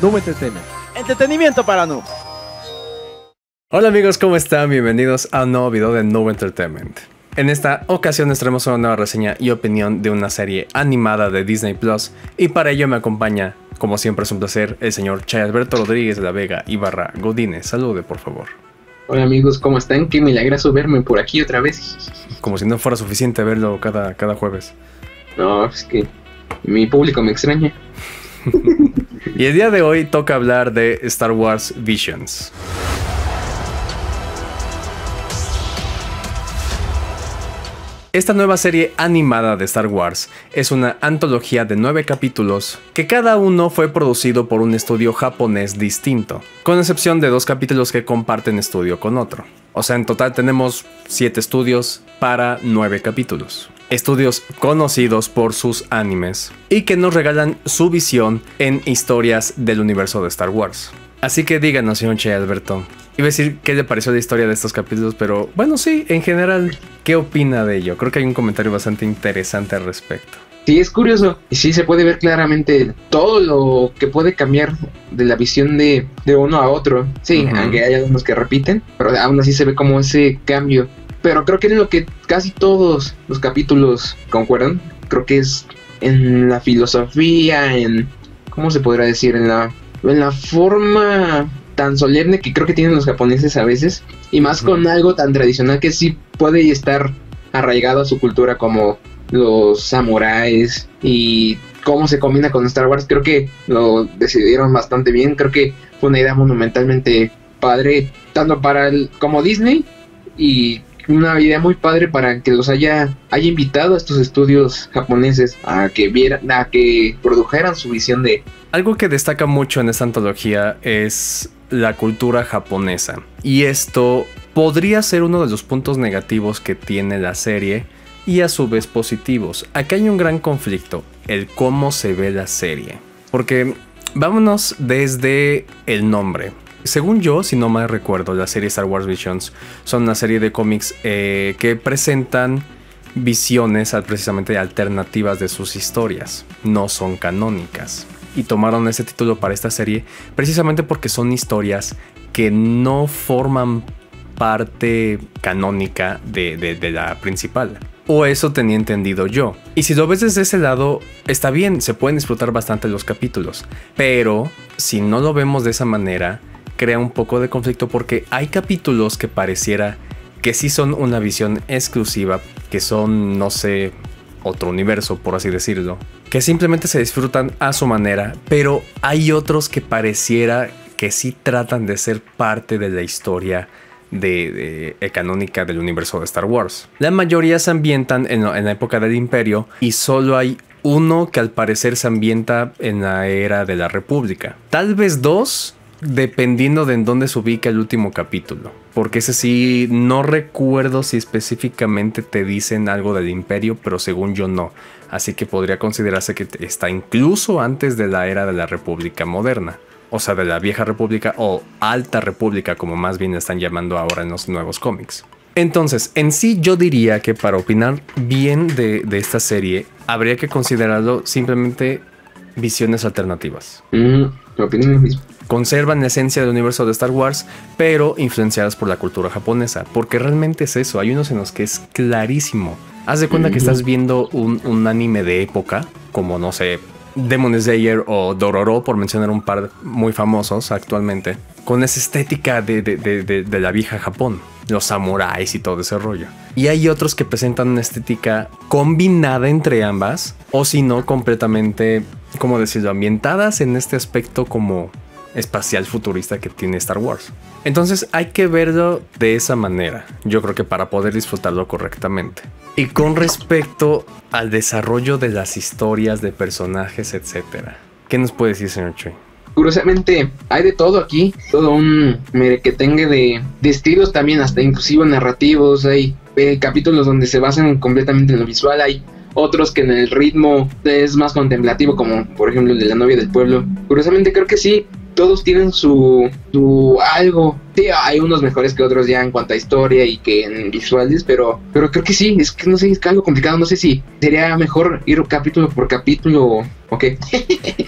Nuevo Entertainment. Entretenimiento para Noob. Hola amigos, ¿cómo están? Bienvenidos a un nuevo video de Nuevo Entertainment. En esta ocasión les traemos una nueva reseña y opinión de una serie animada de Disney Plus, y para ello me acompaña, como siempre es un placer, el señor Chay Alberto Rodríguez de La Vega Ibarra Godinez. Salude, por favor. Hola amigos, ¿cómo están? Qué milagroso verme por aquí otra vez. Como si no fuera suficiente verlo cada jueves. No, es que mi público me extraña. Y el día de hoy toca hablar de Star Wars Visions. Esta nueva serie animada de Star Wars es una antología de 9 capítulos que cada uno fue producido por un estudio japonés distinto, con excepción de 2 capítulos que comparten estudio con otro. O sea, en total tenemos 7 estudios para 9 capítulos. Estudios conocidos por sus animes y que nos regalan su visión en historias del universo de Star Wars. Así que díganos, señor Che Alberto. Iba a decir qué le pareció la historia de estos capítulos, pero bueno, sí, en general, ¿qué opina de ello? Creo que hay un comentario bastante interesante al respecto. Sí, es curioso. Y sí se puede ver claramente todo lo que puede cambiar de la visión de uno a otro. Sí, aunque hay algunos que repiten, pero aún así se ve como ese cambio. Pero creo que en lo que casi todos los capítulos concuerdan, creo que es en la filosofía, en... ¿cómo se podrá decir? En la forma tan solemne que creo que tienen los japoneses a veces, y más con algo tan tradicional que sí puede estar arraigado a su cultura, como los samuráis, y cómo se combina con Star Wars. Creo que lo decidieron bastante bien. Creo que fue una idea monumentalmente padre, tanto para como Disney, y una idea muy padre para que los haya invitado a estos estudios japoneses a que produjeran su visión de... Algo que destaca mucho en esta antología es la cultura japonesa, y esto podría ser uno de los puntos negativos que tiene la serie y a su vez positivos. Aquí hay un gran conflicto, el cómo se ve la serie, porque vámonos desde el nombre. Según yo, si no mal recuerdo, la serie Star Wars Visions son una serie de cómics que presentan visiones precisamente alternativas de sus historias, no son canónicas. Y tomaron ese título para esta serie precisamente porque son historias que no forman parte canónica de la principal. O eso tenía entendido yo. Y si lo ves desde ese lado, está bien, se pueden disfrutar bastante los capítulos. Pero si no lo vemos de esa manera, crea un poco de conflicto, porque hay capítulos que pareciera que sí son una visión exclusiva, que son, no sé, otro universo, por así decirlo, que simplemente se disfrutan a su manera, pero hay otros que pareciera que sí tratan de ser parte de la historia canónica del universo de Star Wars. La mayoría se ambientan en la época del Imperio, y solo hay uno que al parecer se ambienta en la era de la República. Tal vez dos, dependiendo de en dónde se ubica el último capítulo, porque ese sí no recuerdo si específicamente te dicen algo del Imperio, pero según yo no, así que podría considerarse que está incluso antes de la era de la República moderna, o sea, de la Vieja República o Alta República, como más bien están llamando ahora en los nuevos cómics. Entonces, en sí yo diría que para opinar bien de esta serie habría que considerarlo simplemente visiones alternativas. Opino lo mismo. Conservan la esencia del universo de Star Wars, pero influenciadas por la cultura japonesa, porque realmente es eso. Hay unos en los que es clarísimo. Haz de cuenta que estás viendo un anime de época, como, no sé, Demon Slayer o Dororo, por mencionar un par muy famosos actualmente, con esa estética de la vieja Japón, los samuráis y todo ese rollo. Y hay otros que presentan una estética combinada entre ambas, o si no, completamente, ¿cómo decirlo?, ambientadas en este aspecto como espacial futurista que tiene Star Wars. Entonces hay que verlo de esa manera, yo creo que para poder disfrutarlo correctamente. Y con respecto al desarrollo de las historias, de personajes, etcétera, ¿qué nos puede decir, señor Chay? Curiosamente, hay de todo aquí, todo un merequetengue de estilos también, hasta inclusive narrativos. Hay capítulos donde se basan completamente en lo visual, hay otros que en el ritmo es más contemplativo, como por ejemplo el de la novia del pueblo. Curiosamente creo que sí, todos tienen su algo. Sí, hay unos mejores que otros ya en cuanto a historia y que en visuales, pero creo que sí, es que no sé, es algo complicado. No sé si sería mejor ir capítulo por capítulo Ok.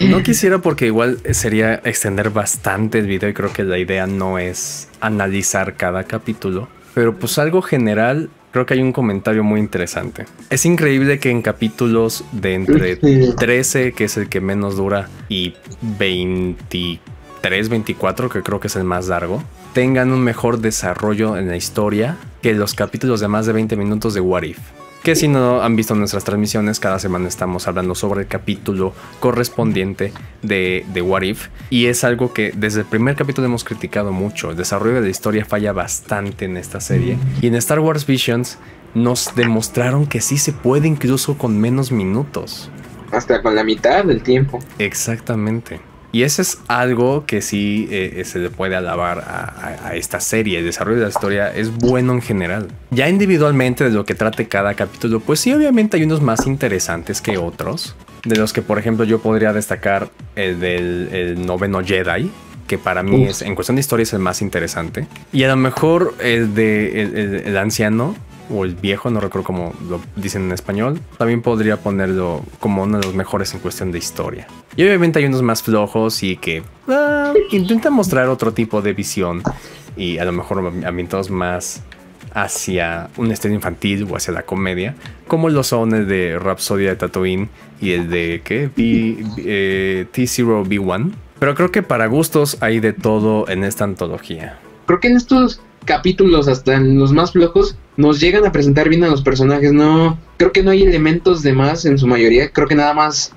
No quisiera, porque igual sería extender bastante el video y creo que la idea no es analizar cada capítulo. Pero pues algo general, creo que hay un comentario muy interesante. Es increíble que en capítulos de entre 13, que es el que menos dura, y 23, 24, que creo que es el más largo, tengan un mejor desarrollo en la historia que los capítulos de más de 20 minutos de What If. Que si no han visto nuestras transmisiones, cada semana estamos hablando sobre el capítulo correspondiente de What If. Y es algo que desde el primer capítulo hemos criticado mucho. El desarrollo de la historia falla bastante en esta serie. Y en Star Wars Visions nos demostraron que sí se puede, incluso con menos minutos. Hasta con la mitad del tiempo. Exactamente. Y eso es algo que sí se le puede alabar a esta serie. El desarrollo de la historia es bueno en general. Ya individualmente, de lo que trate cada capítulo, pues sí, obviamente hay unos más interesantes que otros. De los que, por ejemplo, yo podría destacar el del noveno Jedi, que para mí es, en cuestión de historia, es el más interesante. Y a lo mejor el de el anciano, o el viejo, no recuerdo cómo lo dicen en español, también podría ponerlo como uno de los mejores en cuestión de historia. Y obviamente hay unos más flojos y que intentan mostrar otro tipo de visión, y a lo mejor ambientados más hacia un estilo infantil o hacia la comedia, como los son el de Rhapsody de Tatooine y el de T0B1. Pero creo que para gustos hay de todo en esta antología. Creo que en estos capítulos, hasta en los más flojos, nos llegan a presentar bien a los personajes. No, creo que no hay elementos de más en su mayoría. Creo que nada más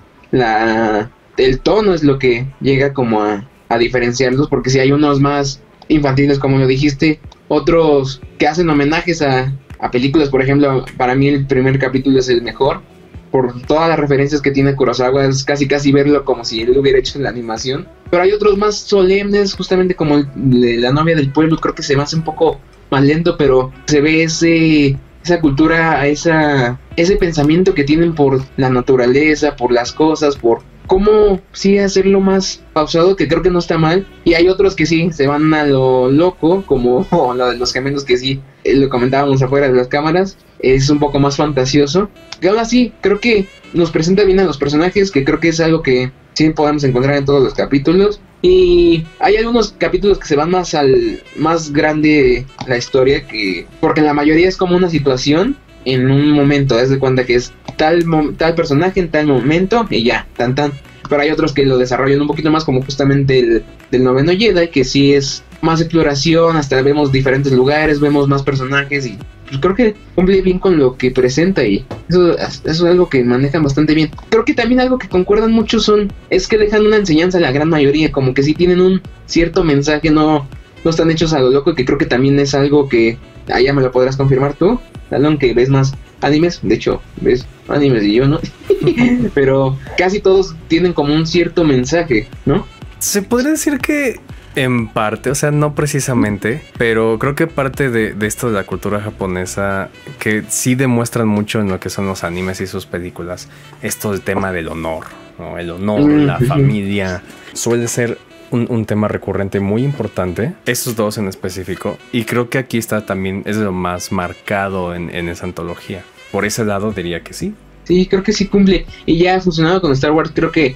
el tono es lo que llega como a diferenciarlos, porque si hay unos más infantiles, como lo dijiste, otros que hacen homenajes a películas. Por ejemplo, para mí el primer capítulo es el mejor, por todas las referencias que tiene Kurosawa. Es casi verlo como si él lo hubiera hecho en la animación. Pero hay otros más solemnes, justamente como la novia del pueblo. Creo que se me hace un poco más lento, pero se ve esa cultura, ese pensamiento que tienen por la naturaleza, por las cosas, por cómo sí hacerlo más pausado, que creo que no está mal. Y hay otros que sí se van a lo loco, como lo de los gemelos, que sí lo comentábamos afuera de las cámaras. Es un poco más fantasioso. Y ahora sí, creo que nos presenta bien a los personajes, que creo que es algo que sí podemos encontrar en todos los capítulos. Y hay algunos capítulos que se van más al más grande la historia, que porque la mayoría es como una situación en un momento. Es de cuenta que es tal personaje en tal momento y ya, tan tan. Pero hay otros que lo desarrollan un poquito más, como justamente el del noveno Jedi, que sí es más exploración. Hasta vemos diferentes lugares, vemos más personajes, y pues creo que cumple bien con lo que presenta, y eso es algo que manejan bastante bien. Creo que también algo que concuerdan mucho es que dejan una enseñanza a la gran mayoría, como que sí tienen un cierto mensaje, no están hechos a lo loco, que creo que también es algo que allá me lo podrás confirmar tú, Talón, que ves más animes. De hecho, ves animes y yo no. Pero casi todos tienen como un cierto mensaje, ¿no? Se podría decir que en parte, o sea, no precisamente, pero creo que parte de esto de la cultura japonesa, que sí demuestran mucho en lo que son los animes y sus películas, esto del tema del honor, ¿no? El honor, la familia, suele ser un tema recurrente muy importante, estos dos en específico, y creo que aquí está también, es lo más marcado en esa antología. Por ese lado diría que sí. Sí, creo que sí cumple, y ya funcionado con Star Wars, creo que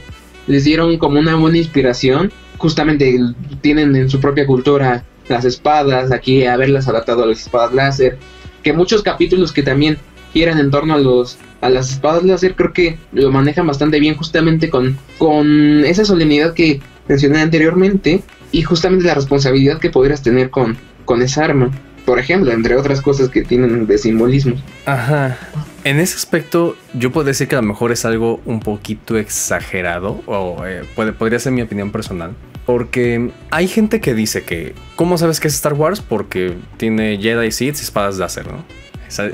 les dieron como una buena inspiración. Justamente tienen en su propia cultura las espadas, aquí haberlas adaptado a las espadas láser, que muchos capítulos que también giran en torno a las espadas láser, creo que lo manejan bastante bien, justamente con esa solemnidad que mencioné anteriormente, y justamente la responsabilidad que podrías tener con esa arma, por ejemplo, entre otras cosas que tienen de simbolismo. Ajá. En ese aspecto, yo puedo decir que a lo mejor es algo un poquito exagerado, o podría ser mi opinión personal, porque hay gente que dice que, ¿cómo sabes que es Star Wars? Porque tiene Jedi, Sith y espadas láser, ¿no?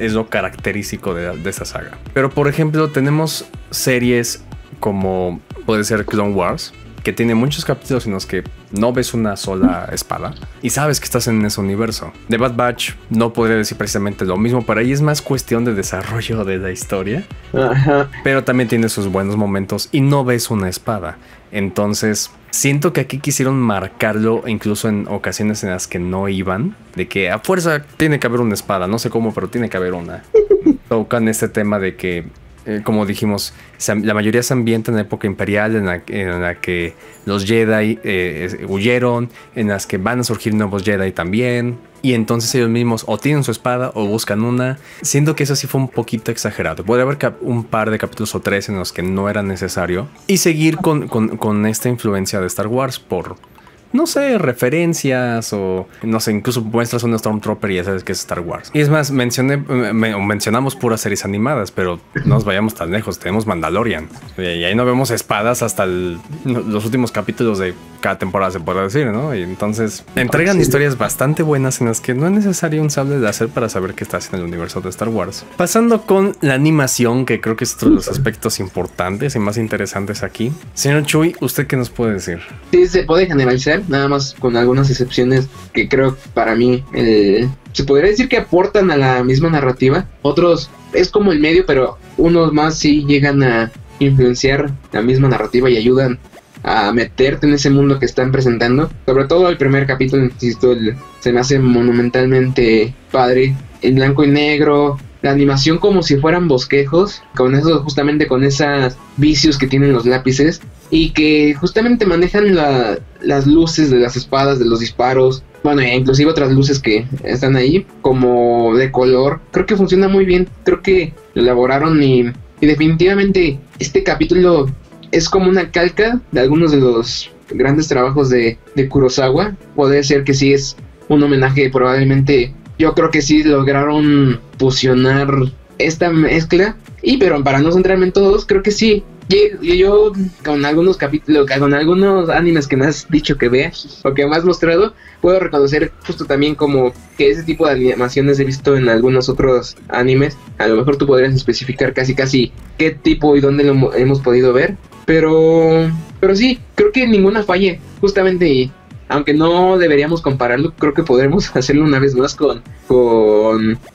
Es lo característico de esta saga. Pero, por ejemplo, tenemos series como puede ser Clone Wars, que tiene muchos capítulos en los que no ves una sola espada y sabes que estás en ese universo. The Bad Batch no podría decir precisamente lo mismo, para ahí es más cuestión de desarrollo de la historia. Ajá. Pero también tiene sus buenos momentos y no ves una espada. Entonces siento que aquí quisieron marcarlo, incluso en ocasiones en las que no iban, de que a fuerza tiene que haber una espada, no sé cómo, pero tiene que haber una. Tocan este tema de que como dijimos, la mayoría se ambienta en la época imperial, en la que los Jedi huyeron, en las que van a surgir nuevos Jedi también. Y entonces ellos mismos o tienen su espada o buscan una. Siento que eso sí fue un poquito exagerado. Podría haber un par de capítulos o tres en los que no era necesario. Y seguir con esta influencia de Star Wars por, no sé, referencias o, no sé, incluso muestras un Stormtrooper y ya sabes que es Star Wars. Y es más, mencionamos puras series animadas, pero no nos vayamos tan lejos. Tenemos Mandalorian y ahí no vemos espadas hasta los últimos capítulos de cada temporada, se podrá decir, ¿no? Y entonces entregan historias bastante buenas en las que no es necesario un sable láser para saber qué estás en el universo de Star Wars. Pasando con la animación, que creo que es otro de los aspectos importantes y más interesantes aquí. Señor Chuy, ¿usted qué nos puede decir? Sí, se puede generalizar, nada más con algunas excepciones que creo para mí se podría decir que aportan a la misma narrativa. Otros es como el medio, pero unos más sí llegan a influenciar la misma narrativa y ayudan a meterte en ese mundo que están presentando. Sobre todo el primer capítulo, insisto, se me hace monumentalmente padre, en blanco y negro, la animación como si fueran bosquejos, con eso, justamente con esas vicios que tienen los lápices, y que justamente manejan las luces de las espadas, de los disparos, bueno, e inclusive otras luces que están ahí, como de color. Creo que funciona muy bien, creo que lo elaboraron y definitivamente este capítulo es como una calca de algunos de los grandes trabajos de Kurosawa. Puede ser que sí es un homenaje, probablemente. Yo creo que sí lograron fusionar esta mezcla. Pero para no centrarme en todos, creo que sí. Yo con algunos capítulos, con algunos animes que me has dicho que veas o que me has mostrado, puedo reconocer justo también como que ese tipo de animaciones he visto en algunos otros animes. A lo mejor tú podrías especificar casi qué tipo y dónde lo hemos podido ver. Pero sí, creo que ninguna falle, justamente, y aunque no deberíamos compararlo, creo que podremos hacerlo una vez más con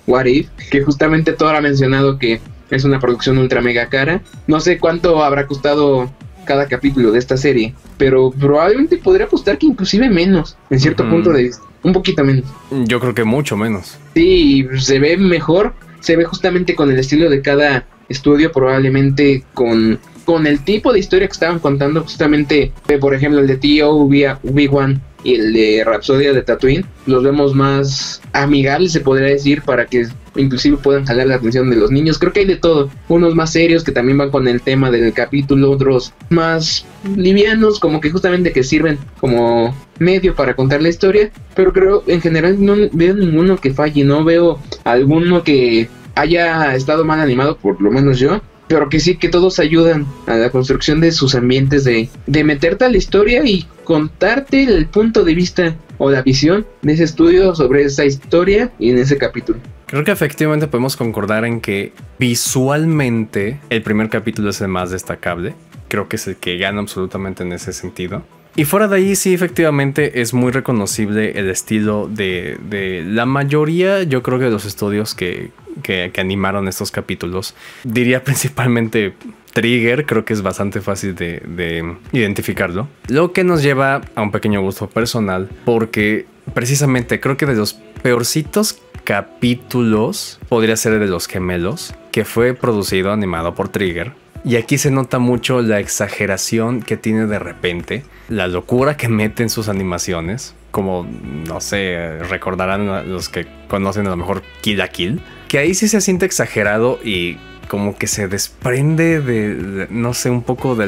What If, que justamente Thor ha mencionado que es una producción ultra mega cara. No sé cuánto habrá costado cada capítulo de esta serie, pero probablemente podría apostar que inclusive menos, en cierto punto de vista, un poquito menos. Yo creo que mucho menos. Sí, se ve mejor, se ve justamente con el estilo de cada estudio, probablemente con el tipo de historia que estaban contando, justamente, por ejemplo, el de Obi-Wan y el de Rapsodia de Tatooine, los vemos más amigables, se podría decir, para que inclusive puedan jalar la atención de los niños. Creo que hay de todo, unos más serios que también van con el tema del capítulo, otros más livianos, como que justamente que sirven como medio para contar la historia, pero creo en general no veo ninguno que falle, no veo alguno que haya estado mal animado, por lo menos yo. Pero que sí, que todos ayudan a la construcción de sus ambientes, de meterte a la historia y contarte el punto de vista o la visión de ese estudio sobre esa historia y en ese capítulo. Creo que efectivamente podemos concordar en que visualmente el primer capítulo es el más destacable. Creo que es el que gana absolutamente en ese sentido. Y fuera de ahí, sí, efectivamente es muy reconocible el estilo de la mayoría, yo creo que de los estudios que animaron estos capítulos. Diría principalmente Trigger, creo que es bastante fácil de identificarlo. Lo que nos lleva a un pequeño gusto personal, porque precisamente creo que de los peorcitos capítulos podría ser de los gemelos, que fue producido, animado por Trigger. Y aquí se nota mucho la exageración que tiene de repente, la locura que mete en sus animaciones, como, no sé, recordarán a los que conocen a lo mejor Kill la Kill, que ahí sí se siente exagerado y como que se desprende de no sé, un poco de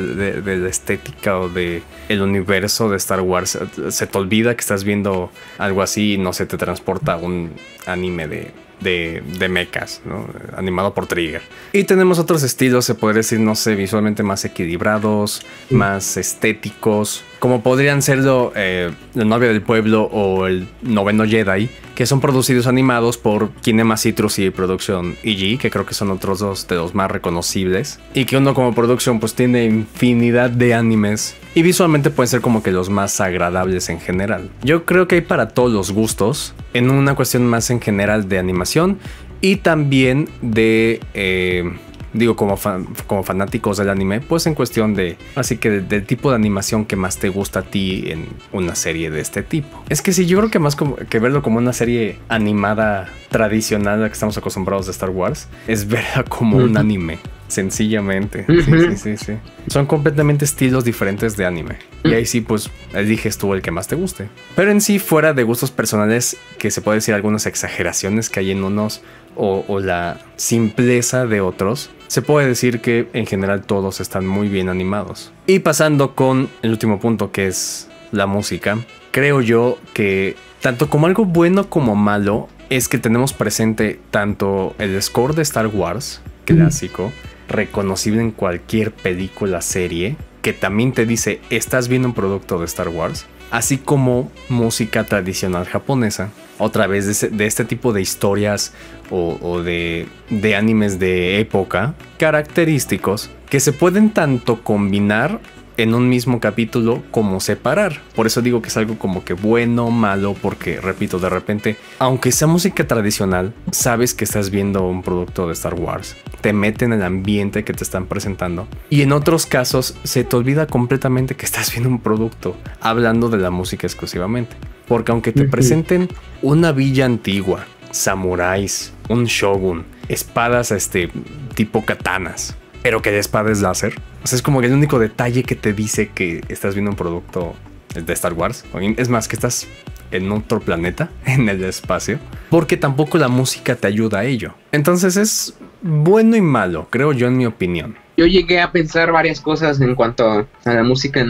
la estética o del universo de Star Wars. Se te olvida que estás viendo algo así y no sé, te transporta a un anime de mechas, ¿no? Animado por Trigger. Y tenemos otros estilos, se podría decir, no sé, visualmente más equilibrados, más estéticos, como podrían serlo La Novia del Pueblo o El Noveno Jedi, que son producidos animados por Kinema Citrus y Production I.G., que creo que son otros dos de los más reconocibles, y que uno como Production pues tiene infinidad de animes, y visualmente pueden ser como que los más agradables en general. Yo creo que hay para todos los gustos, en una cuestión más en general de animación, y también de, digo, como fanáticos del anime, pues en cuestión de, así que del tipo de animación que más te gusta a ti en una serie de este tipo. Es que sí, yo creo que más como que verlo como una serie animada tradicional a la que estamos acostumbrados de Star Wars, es verla como un anime. sencillamente. Sí. Son completamente estilos diferentes de anime. Y ahí sí, pues, eliges tú el que más te guste. Pero en sí, fuera de gustos personales, que se puede decir algunas exageraciones que hay en unos o la simpleza de otros, se puede decir que en general todos están muy bien animados. Y pasando con el último punto, que es la música, creo yo que tanto como algo bueno como malo es que tenemos presente tanto el score de Star Wars, clásico, reconocible en cualquier película, serie, que también te dice, estás viendo un producto de Star Wars, así como música tradicional japonesa. Otra vez de este tipo de historias o de animes de época, característicos que se pueden tanto combinar en un mismo capítulo como separar. Por eso digo que es algo como que bueno, malo, porque repito, de repente, aunque sea música tradicional, sabes que estás viendo un producto de Star Wars, te mete en el ambiente que te están presentando, y en otros casos se te olvida completamente que estás viendo un producto, hablando de la música exclusivamente, porque aunque te presenten una villa antigua, samuráis, un shogun, espadas tipo katanas, pero que la espada es láser. O sea, es como el único detalle que te dice que estás viendo un producto de Star Wars. Es más, que estás en otro planeta, en el espacio, porque tampoco la música te ayuda a ello. Entonces es bueno y malo, creo yo, en mi opinión. Yo llegué a pensar varias cosas en cuanto a la música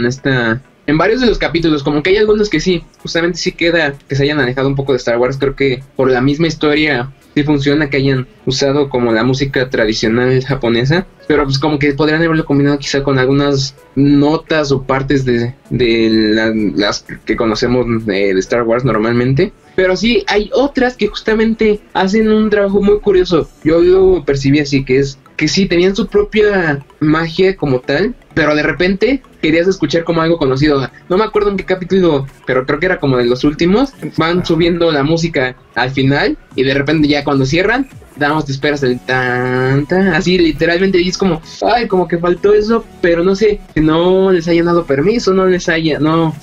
en varios de los capítulos, como que hay algunos que sí, justamente sí queda que se hayan alejado un poco de Star Wars. Creo que por la misma historia sí funciona que hayan usado como la música tradicional japonesa, pero pues como que podrían haberlo combinado quizá con algunas notas o partes de las que conocemos de Star Wars normalmente. Pero sí, hay otras que justamente hacen un trabajo muy curioso. Yo lo percibí así, que es que sí, tenían su propia magia como tal, pero de repente querías escuchar como algo conocido. No me acuerdo en qué capítulo, pero creo que era como de los últimos. Van subiendo la música al final y de repente ya cuando cierran, te esperas el tan tan, así literalmente, y es como, ay, como que faltó eso, pero no sé, que no les hayan dado permiso, no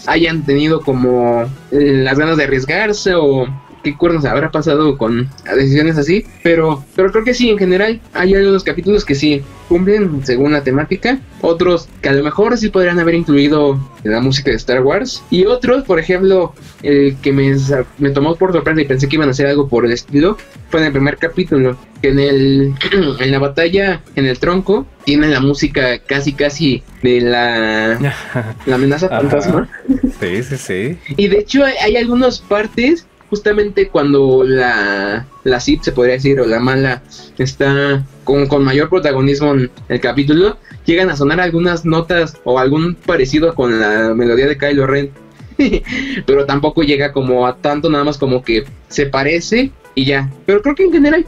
hayan tenido como las ganas de arriesgarse o qué cuernos habrá pasado con decisiones así, pero creo que sí, en general hay algunos capítulos que sí cumplen según la temática, otros que a lo mejor sí podrían haber incluido la música de Star Wars, y otros, por ejemplo, el que me tomó por sorpresa y pensé que iban a hacer algo por el estilo, fue en el primer capítulo, que en la batalla en el tronco tienen la música casi de la amenaza fantasma. Sí. Y de hecho hay algunas partes justamente cuando la Sith, se podría decir, o la mala, está con mayor protagonismo en el capítulo, llegan a sonar algunas notas o algún parecido con la melodía de Kylo Ren. Pero tampoco llega como a tanto, nada más como que se parece y ya. Pero creo que en general,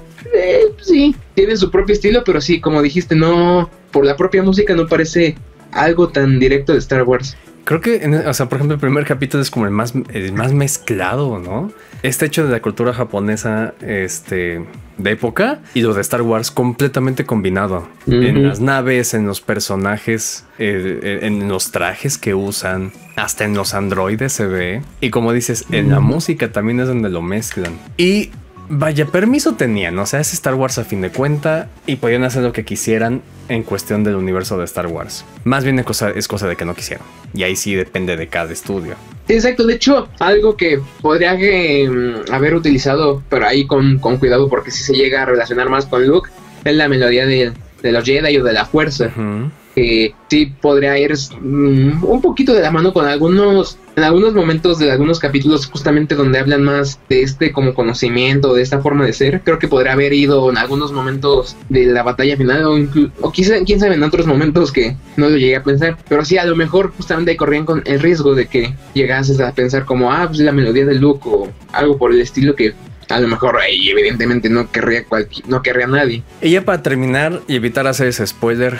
sí, tiene su propio estilo, pero sí, como dijiste, no, por la propia música no parece algo tan directo de Star Wars. Creo que, o sea, por ejemplo, el primer capítulo es como el más mezclado, ¿no? Este hecho de la cultura japonesa, de época, y lo de Star Wars completamente combinado. En las naves, en los personajes, en los trajes que usan, hasta en los androides se ve. Y como dices, en la música también es donde lo mezclan. Y vaya, permiso tenían, o sea, es Star Wars a fin de cuenta y podían hacer lo que quisieran en cuestión del universo de Star Wars. Más bien es cosa de que no quisieron. Y ahí sí depende de cada estudio. Exacto, de hecho, algo que podría haber utilizado, pero ahí con cuidado, porque si se llega a relacionar más con Luke, es la melodía de los Jedi o de la fuerza. Que sí podría ir un poquito de la mano con en algunos momentos de algunos capítulos, justamente donde hablan más de como conocimiento, de esta forma de ser. Creo que podría haber ido en algunos momentos de la batalla final o quizá, quién sabe, en otros momentos que no lo llegué a pensar. Pero sí, a lo mejor justamente corrían con el riesgo de que llegases a pensar como, pues la melodía del Luke o algo por el estilo que a lo mejor evidentemente no querría nadie. Y ya para terminar y evitar hacer ese spoiler,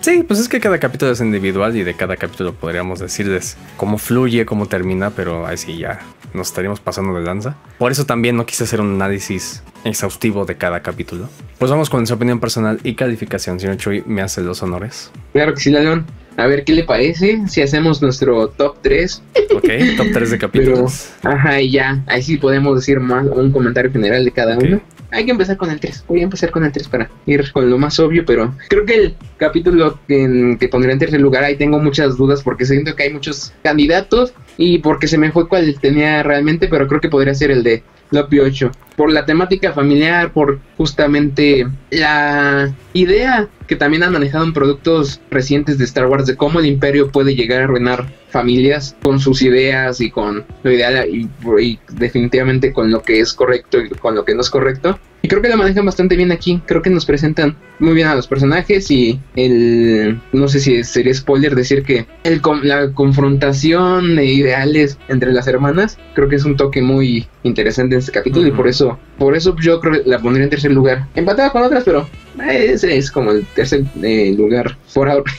sí, pues es que cada capítulo es individual y de cada capítulo podríamos decirles cómo fluye, cómo termina, pero ahí sí ya nos estaríamos pasando de lanza. Por eso también no quise hacer un análisis exhaustivo de cada capítulo. Pues vamos con su opinión personal y calificación. Señor Chuy, ¿me hace los honores? Claro que sí, León. A ver, ¿qué le parece si hacemos nuestro top 3? Ok, top 3 de capítulos. Pero, ajá, y ya, ahí sí podemos decir más un comentario general de cada uno. Hay que empezar con el 3. Voy a empezar con el 3 para ir con lo más obvio, pero creo que el capítulo que pondré en tercer lugar, ahí tengo muchas dudas porque siento que hay muchos candidatos y porque se me fue cuál tenía realmente, pero creo que podría ser el de Lopi 8, por la temática familiar, por justamente la idea que también han manejado en productos recientes de Star Wars de cómo el imperio puede llegar a arruinar familias con sus ideas y con lo ideal y definitivamente con lo que es correcto y con lo que no es correcto. Y creo que la manejan bastante bien aquí. Creo que nos presentan muy bien a los personajes y no sé si sería spoiler decir que la confrontación de ideales entre las hermanas creo que es un toque muy interesante en este capítulo. Y por eso yo creo que la pondría en tercer lugar. Empatada con otras, pero ese es como el tercer lugar por ahora.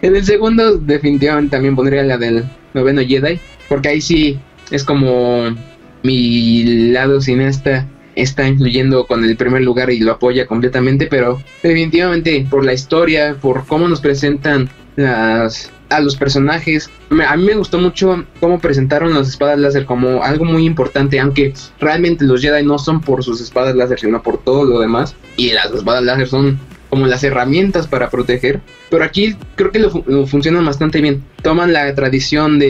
En el segundo definitivamente también pondría la del noveno Jedi, porque ahí sí es como mi lado cineasta está influyendo con el primer lugar y lo apoya completamente, pero definitivamente por la historia, por cómo nos presentan a los personajes. A mí me gustó mucho cómo presentaron las espadas láser como algo muy importante, aunque realmente los Jedi no son por sus espadas láser, sino por todo lo demás, y las espadas láser son como las herramientas para proteger, pero aquí creo que lo funcionan bastante bien. Toman la tradición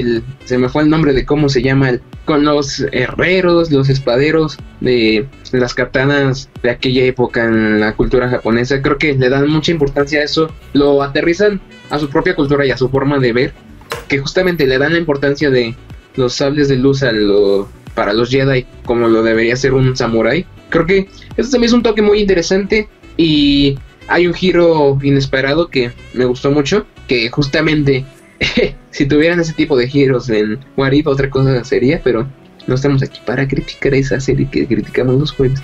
se me fue el nombre de cómo se llama con los herreros, los espaderos de las katanas de aquella época en la cultura japonesa. Creo que le dan mucha importancia a eso, lo aterrizan a su propia cultura y a su forma de ver, que justamente le dan la importancia de los sables de luz para los Jedi, como lo debería ser un samurái. Creo que eso también es un toque muy interesante y hay un giro inesperado que me gustó mucho, que justamente si tuvieran ese tipo de giros en What If, otra cosa sería, pero no estamos aquí para criticar esa serie que criticamos los jueves.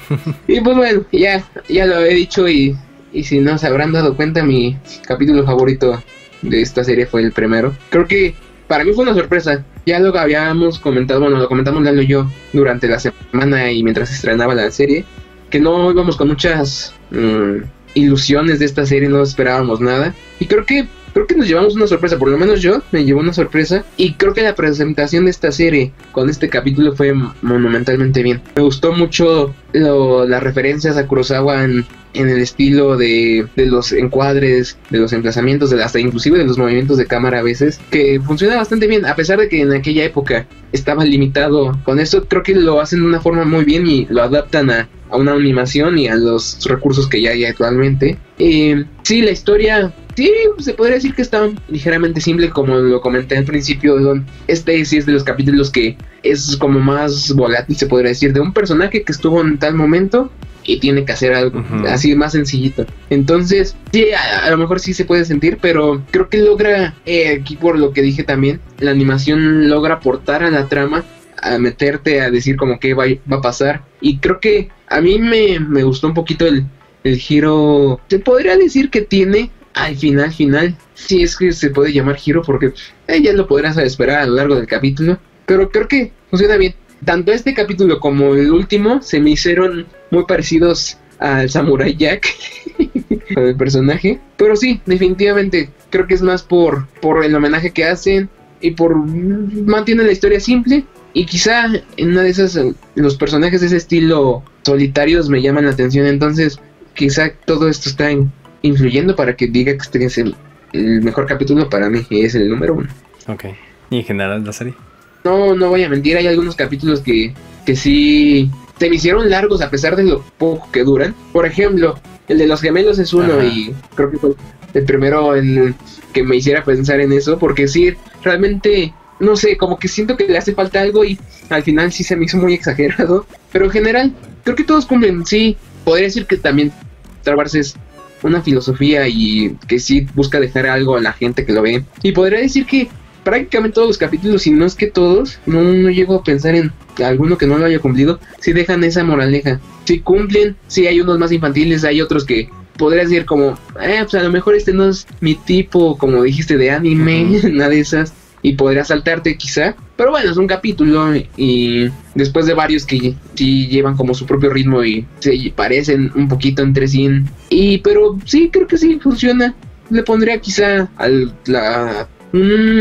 Y pues bueno, ya lo he dicho y si no se habrán dado cuenta, mi capítulo favorito de esta serie fue el primero. Creo que para mí fue una sorpresa. Ya lo habíamos comentado, bueno, lo comentamos Lalo y yo durante la semana y mientras estrenaba la serie, que no íbamos con muchas ilusiones de esta serie, no esperábamos nada y creo que nos llevamos una sorpresa, por lo menos yo me llevo una sorpresa, y creo que la presentación de esta serie con este capítulo fue monumentalmente bien. Me gustó mucho las referencias a Kurosawa en el estilo de los encuadres, de los emplazamientos, hasta inclusive de los movimientos de cámara a veces, que funciona bastante bien, a pesar de que en aquella época estaba limitado. Con esto creo que lo hacen de una forma muy bien y lo adaptan a una animación y a los recursos que ya hay actualmente. Sí, la historia, sí, se podría decir que está ligeramente simple, como lo comenté al principio. Este sí es de los capítulos que es como más volátil, se podría decir, de un personaje que estuvo en tal momento y tiene que hacer algo así más sencillito. Entonces, sí, a lo mejor sí se puede sentir, pero creo que logra, aquí por lo que dije también, la animación logra aportar a la trama, a meterte a decir como que va a pasar. Y creo que a mí me gustó un poquito el giro, se podría decir que tiene al final, sí, es que se puede llamar giro porque ya lo podrás esperar a lo largo del capítulo, pero creo que funciona bien. Tanto este capítulo como el último se me hicieron muy parecidos al Samurai Jack, el personaje, pero sí, definitivamente creo que es más por el homenaje que hacen y por mantienen la historia simple. Y quizá en una de esas los personajes de ese estilo solitarios me llaman la atención, entonces quizá todo esto está influyendo para que diga que este es el mejor capítulo para mí y es el número 1. Ok, ¿y en general la serie? No voy a mentir, hay algunos capítulos que sí se me hicieron largos a pesar de lo poco que duran. Por ejemplo, el de los gemelos es uno. Ajá. Y creo que fue el primero en que me hiciera pensar en eso, porque sí, realmente, no sé, como que siento que le hace falta algo y al final sí se me hizo muy exagerado. Pero en general, creo que todos cumplen, sí. Podría decir que también Star Wars es una filosofía y que sí busca dejar algo a la gente que lo ve. Y podría decir que prácticamente todos los capítulos, si no es que todos, no llego a pensar en alguno que no lo haya cumplido, sí dejan esa moraleja. Sí cumplen, sí hay unos más infantiles, hay otros que podría decir como, pues a lo mejor este no es mi tipo, como dijiste, de anime, nada de esas, y podría saltarte quizá, pero bueno, es un capítulo y después de varios que sí llevan como su propio ritmo y se parecen un poquito entre sí, pero sí, creo que sí funciona. Le pondría quizá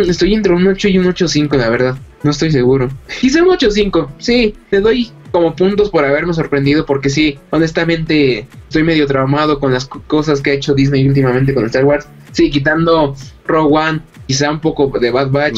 estoy entre un 8 y un 8.5, la verdad, no estoy seguro. Quizá un 8.5, sí, le doy como puntos por haberme sorprendido, porque sí, honestamente estoy medio traumado con las cosas que ha hecho Disney últimamente con Star Wars. Sí, quitando Rogue One, quizá un poco de Bad Batch,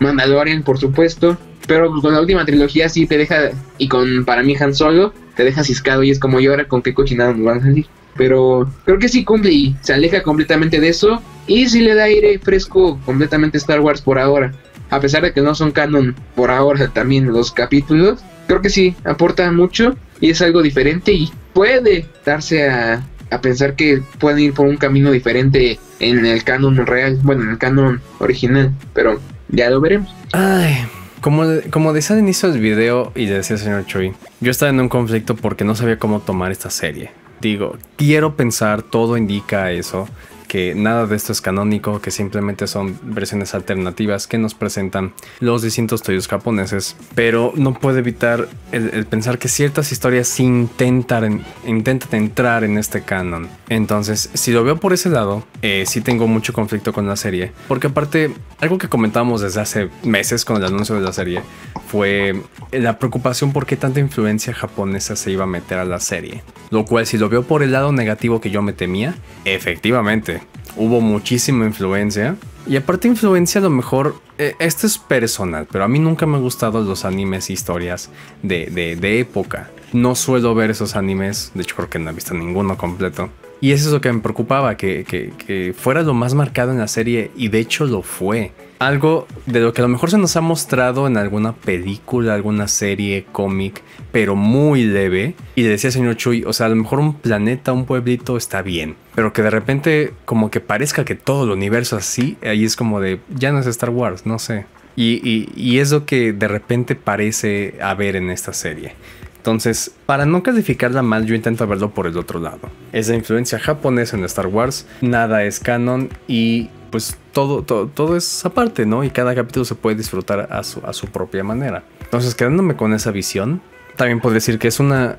Mandalorian, por supuesto, pero con la última trilogía sí te deja, y con, para mí, Han Solo, te deja ciscado y es como, ¿y ahora con qué cochinada nos van a salir? Pero creo que sí cumple y se aleja completamente de eso, y sí le da aire fresco completamente a Star Wars por ahora, a pesar de que no son canon por ahora también los capítulos. Creo que sí aporta mucho y es algo diferente, y puede darse a pensar que pueden ir por un camino diferente en el canon real, bueno, en el canon original, pero ya lo veremos. Ay, como decía al inicio del video y decía el señor Chuy, yo estaba en un conflicto porque no sabía cómo tomar esta serie. Digo, quiero pensar, todo indica eso, que nada de esto es canónico, que simplemente son versiones alternativas que nos presentan los distintos estudios japoneses, pero no puedo evitar el pensar que ciertas historias intentan entrar en este canon. Entonces, si lo veo por ese lado, sí tengo mucho conflicto con la serie, porque aparte, algo que comentábamos desde hace meses con el anuncio de la serie fue la preocupación por qué tanta influencia japonesa se iba a meter a la serie, lo cual, si lo veo por el lado negativo que yo me temía, efectivamente hubo muchísima influencia. Y aparte, influencia, a lo mejor, esto es personal, pero a mí nunca me han gustado los animes e historias de época. No suelo ver esos animes, de hecho creo que no he visto ninguno completo. Y eso es lo que me preocupaba, que fuera lo más marcado en la serie, y de hecho lo fue. Algo de lo que a lo mejor se nos ha mostrado en alguna película, alguna serie, cómic, pero muy leve. Y le decía al señor Chuy, o sea, a lo mejor un planeta, un pueblito está bien, pero que de repente como que parezca que todo el universo así, ahí es como de, ya no es Star Wars, no sé. Y es lo que de repente parece haber en esta serie. Entonces, para no calificarla mal, yo intento verlo por el otro lado. Esa influencia japonesa en Star Wars, nada es canon y pues todo es aparte, ¿no? Y cada capítulo se puede disfrutar a su propia manera. Entonces, quedándome con esa visión, también puedo decir que es una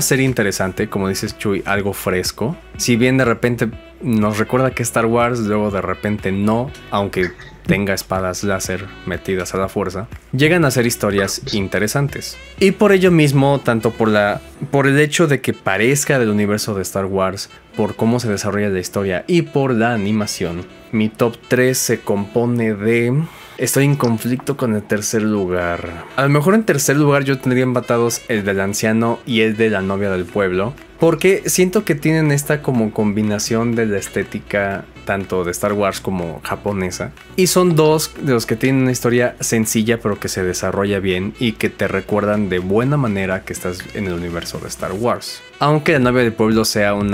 serie interesante, como dices Chuy, algo fresco. Si bien de repente nos recuerda que Star Wars, luego de repente no, aunque tenga espadas láser metidas a la fuerza, llegan a ser historias interesantes. Y por ello mismo, tanto por el hecho de que parezca del universo de Star Wars, por cómo se desarrolla la historia y por la animación, mi top 3 se compone de... Estoy en conflicto con el tercer lugar. A lo mejor en tercer lugar yo tendría empatados el del anciano y el de la novia del pueblo, porque siento que tienen esta como combinación de la estética tanto de Star Wars como japonesa. Y son dos de los que tienen una historia sencilla pero que se desarrolla bien y que te recuerdan de buena manera que estás en el universo de Star Wars. Aunque la novia del pueblo sea un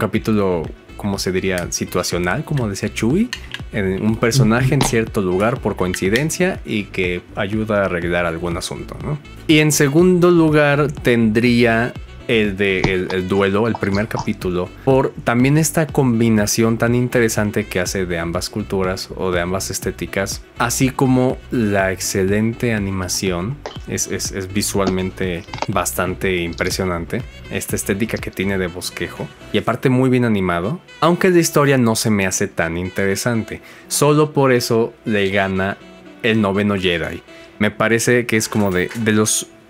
capítulo, como se diría, situacional, como decía Chuy, en un personaje en cierto lugar por coincidencia y que ayuda a arreglar algún asunto, ¿no? Y en segundo lugar tendría el de el duelo, el primer capítulo, por también esta combinación tan interesante que hace de ambas culturas o de ambas estéticas, así como la excelente animación. Es visualmente bastante impresionante esta estética que tiene de bosquejo, y aparte muy bien animado, aunque la historia no se me hace tan interesante. Solo por eso le gana el noveno Jedi. Me parece que es como de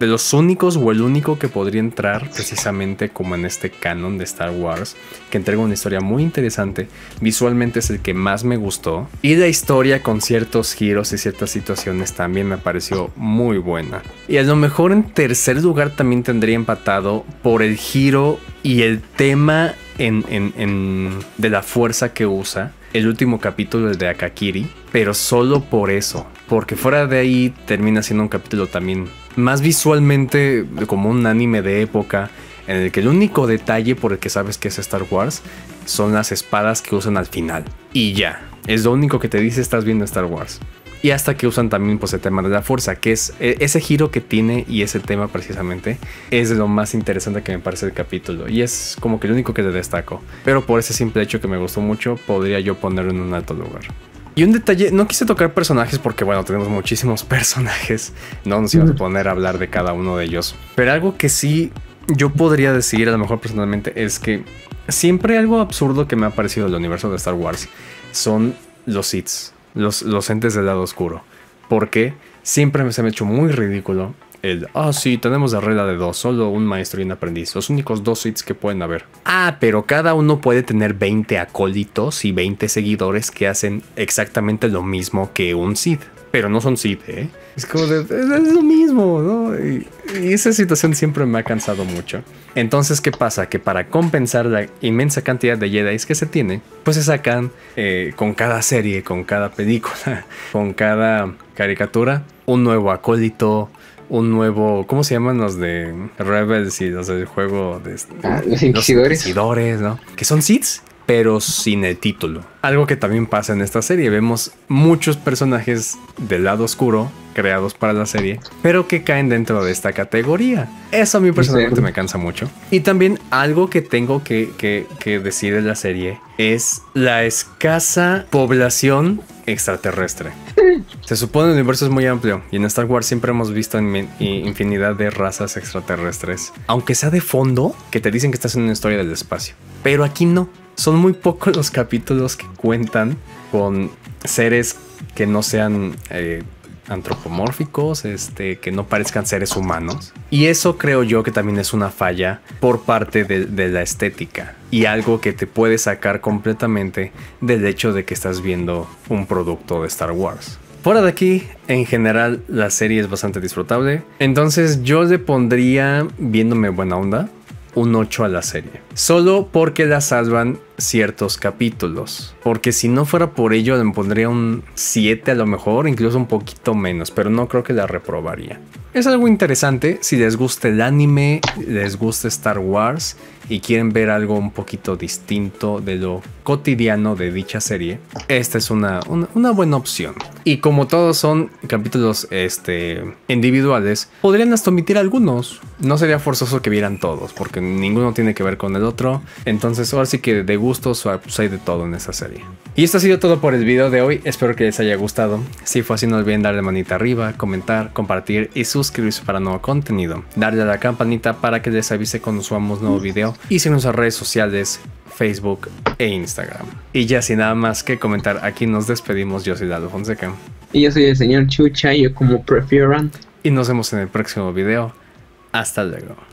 los únicos, o el único que podría entrar precisamente como en este canon de Star Wars, que entrega una historia muy interesante. Visualmente es el que más me gustó, y la historia con ciertos giros y ciertas situaciones también me pareció muy buena. Y a lo mejor en tercer lugar también tendría empatado por el giro y el tema de la fuerza que usa el último capítulo, el de Akakiri, pero solo por eso, porque fuera de ahí termina siendo un capítulo también más visualmente como un anime de época, en el que el único detalle por el que sabes que es Star Wars son las espadas que usan al final, y ya, es lo único que te dice estás viendo Star Wars. Y hasta que usan también pues el tema de la fuerza, que es ese giro que tiene, y ese tema precisamente es lo más interesante que me parece el capítulo, y es como que lo único que le destaco. Pero por ese simple hecho que me gustó mucho, podría yo ponerlo en un alto lugar. Y un detalle, no quise tocar personajes porque, bueno, tenemos muchísimos personajes, no nos íbamos a poner a hablar de cada uno de ellos. Pero algo que sí yo podría decir, a lo mejor personalmente, es que siempre algo absurdo que me ha parecido del universo de Star Wars son los Sith. Los entes del lado oscuro, porque siempre se me ha hecho muy ridículo el, sí, tenemos la regla de dos, solo un maestro y un aprendiz, los únicos dos Sith que pueden haber. Ah, pero cada uno puede tener 20 acólitos y 20 seguidores que hacen exactamente lo mismo que un Sith. Pero no son Sith, ¿eh? Es como de, es lo mismo, ¿no? Y esa situación siempre me ha cansado mucho. Entonces, ¿qué pasa? Que para compensar la inmensa cantidad de Jedi que se tiene, pues se sacan con cada serie, con cada película, con cada caricatura, un nuevo acólito, un nuevo... ¿Cómo se llaman los de Rebels y los del juego de... los Inquisidores. Los Inquisidores, ¿no? Que son Sith, pero sin el título. Algo que también pasa en esta serie. Vemos muchos personajes del lado oscuro creados para la serie, pero que caen dentro de esta categoría. Eso a mí personalmente me cansa mucho. Y también algo que tengo que decir de la serie es la escasa población extraterrestre. Se supone el universo es muy amplio y en Star Wars siempre hemos visto infinidad de razas extraterrestres, aunque sea de fondo, que te dicen que estás en una historia del espacio. Pero aquí no. Son muy pocos los capítulos que cuentan con seres que no sean antropomórficos, que no parezcan seres humanos. Y eso creo yo que también es una falla por parte de la estética. Y algo que te puede sacar completamente del hecho de que estás viendo un producto de Star Wars. Fuera de aquí, en general, la serie es bastante disfrutable. Entonces yo le pondría, viéndome buena onda, un 8 a la serie. Solo porque la salvan ciertos capítulos. Porque si no fuera por ello, le pondría un 7 a lo mejor, incluso un poquito menos, pero no creo que la reprobaría. Es algo interesante si les gusta el anime, les gusta Star Wars y quieren ver algo un poquito distinto de lo cotidiano de dicha serie. Esta es una buena opción. Y como todos son capítulos individuales, podrían hasta omitir algunos. No sería forzoso que vieran todos, porque ninguno tiene que ver con el otro. Entonces ahora sí que de gustos pues hay de todo en esta serie. Y esto ha sido todo por el video de hoy. Espero que les haya gustado. Si fue así, no olviden darle manita arriba, comentar, compartir y suscribirse para nuevo contenido. Darle a la campanita para que les avise cuando subamos nuevo video. Y síguenos a redes sociales, Facebook e Instagram. Y ya sin nada más que comentar, aquí nos despedimos. Yo soy Lalo Fonseca. Y yo soy el señor Chucha, yo como prefieran. Y nos vemos en el próximo video. Hasta luego.